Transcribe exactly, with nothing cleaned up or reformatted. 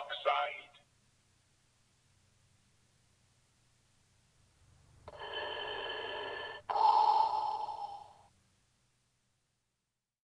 dark side.